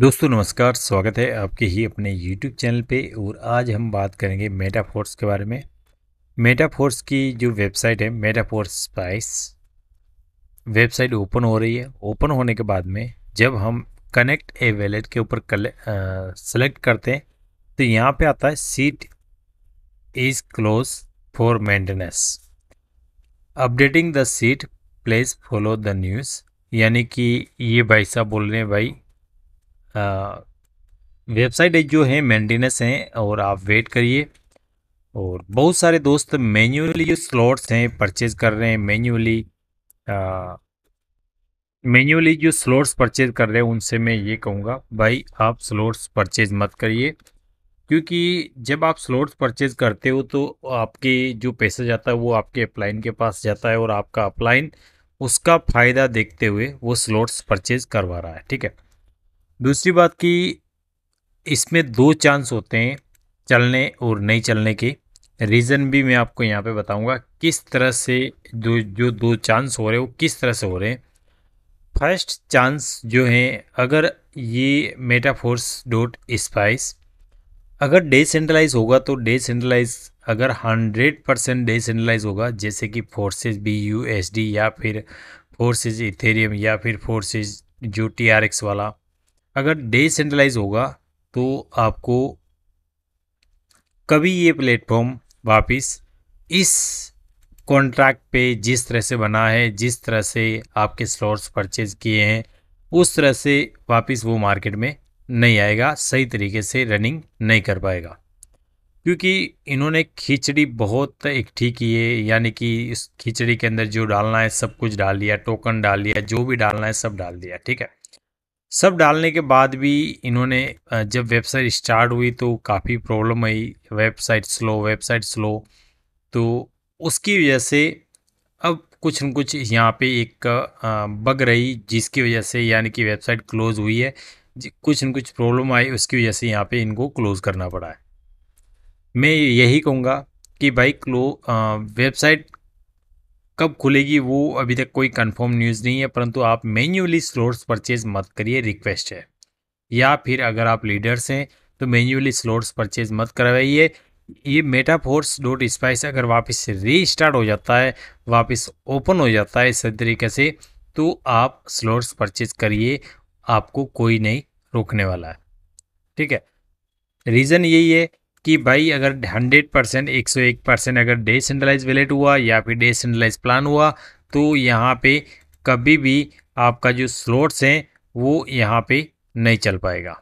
दोस्तों नमस्कार, स्वागत है आपके ही अपने YouTube चैनल पे। और आज हम बात करेंगे मेटाफोर्स के बारे में। मेटाफोर्स की जो वेबसाइट है मेटाफोर्स स्पाइस वेबसाइट ओपन हो रही है। ओपन होने के बाद में जब हम कनेक्ट ए वैलेट के ऊपर सेलेक्ट करते हैं तो यहाँ पे आता है seat is close for maintenance, updating the seat, please follow the news. यानी कि ये भाई साहब बोल रहे हैं, भाई वेबसाइट जो है मेंटेनेंस है और आप वेट करिए। और बहुत सारे दोस्त मैन्युअली जो स्लॉट्स हैं परचेज कर रहे हैं, मैन्युअली जो स्लॉट्स परचेज कर रहे हैं उनसे मैं ये कहूँगा, भाई आप स्लॉट्स परचेज मत करिए। क्योंकि जब आप स्लॉट्स परचेज करते हो तो आपके जो पैसा जाता है वो आपके अपलाइन के पास जाता है और आपका अपलाइन उसका फ़ायदा देखते हुए वो स्लॉट्स परचेज करवा रहा है, ठीक है। दूसरी बात कि इसमें दो चांस होते हैं, चलने और नहीं चलने के। रीज़न भी मैं आपको यहाँ पे बताऊँगा किस तरह से जो दो चांस हो रहे हो किस तरह से हो रहे हैं। फर्स्ट चांस जो है, अगर ये metaforce.space अगर डिसेंट्रलाइज होगा तो डिसेंट्रलाइज अगर 100% डिसेंट्रलाइज होगा, जैसे कि फोर्सेज BUSD या फिर फोर्सेज इथेरियम या फिर फोर्सेज जो TRX वाला, अगर डिसेंट्रलाइज होगा तो आपको कभी ये प्लेटफॉर्म वापस इस कॉन्ट्रैक्ट पे जिस तरह से बना है, जिस तरह से आपके स्लॉट्स परचेज किए हैं उस तरह से वापस वो मार्केट में नहीं आएगा, सही तरीके से रनिंग नहीं कर पाएगा। क्योंकि इन्होंने खिचड़ी बहुत इकट्ठी की है, यानी कि इस खिचड़ी के अंदर जो डालना है सब कुछ डाल दिया, टोकन डाल दिया, जो भी डालना है सब डाल दिया, ठीक है। सब डालने के बाद भी इन्होंने जब वेबसाइट स्टार्ट हुई तो काफ़ी प्रॉब्लम आई, वेबसाइट स्लो। तो उसकी वजह से अब कुछ न कुछ यहाँ पे एक बग रही जिसकी वजह से यानी कि वेबसाइट क्लोज हुई है, कुछ न कुछ प्रॉब्लम आई उसकी वजह से यहाँ पे इनको क्लोज़ करना पड़ा है। मैं यही कहूँगा कि भाई वेबसाइट कब खुलेगी वो अभी तक कोई कंफर्म न्यूज़ नहीं है, परंतु आप मैन्युअली स्लॉट्स परचेज मत करिए, रिक्वेस्ट है। या फिर अगर आप लीडर्स हैं तो मैन्युअली स्लॉट्स परचेज मत करवाइए। ये metaforce.space अगर वापस रीस्टार्ट हो जाता है, वापस ओपन हो जाता है इस तरीके से, तो आप स्लॉट्स परचेज करिए, आपको कोई नहीं रोकने वाला है, ठीक है। रीज़न यही है कि भाई अगर 100% 101% अगर डिसेंट्रलाइज वैलेट हुआ या फिर डिसेंट्रलाइज प्लान हुआ तो यहाँ पे कभी भी आपका जो स्लॉट्स हैं वो यहाँ पे नहीं चल पाएगा।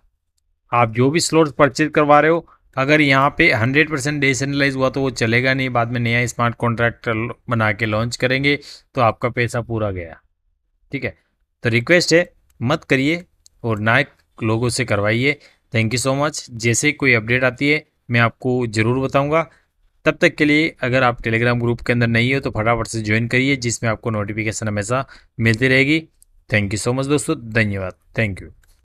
आप जो भी स्लॉट्स परचेज करवा रहे हो अगर यहाँ पे 100% डिसेंट्रलाइज हुआ तो वो चलेगा नहीं, बाद में नया स्मार्ट कॉन्ट्रैक्ट बना के लॉन्च करेंगे तो आपका पैसा पूरा गया, ठीक है। तो रिक्वेस्ट है मत करिए और ना लोगों से करवाइए। Thank you so much. जैसे कोई अपडेट आती है मैं आपको ज़रूर बताऊंगा। तब तक के लिए अगर आप टेलीग्राम ग्रुप के अंदर नहीं हो तो फटाफट से ज्वाइन करिए, जिसमें आपको नोटिफिकेशन हमेशा मिलती रहेगी। थैंक यू सो मच दोस्तों, धन्यवाद, थैंक यू।